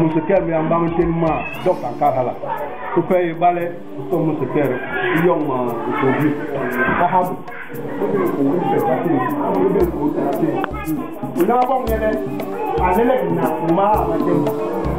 museter bi am bang tin ma dok an kala ko pay balé to museter yom ko bi ko ham ko na bon yene anele na ma ma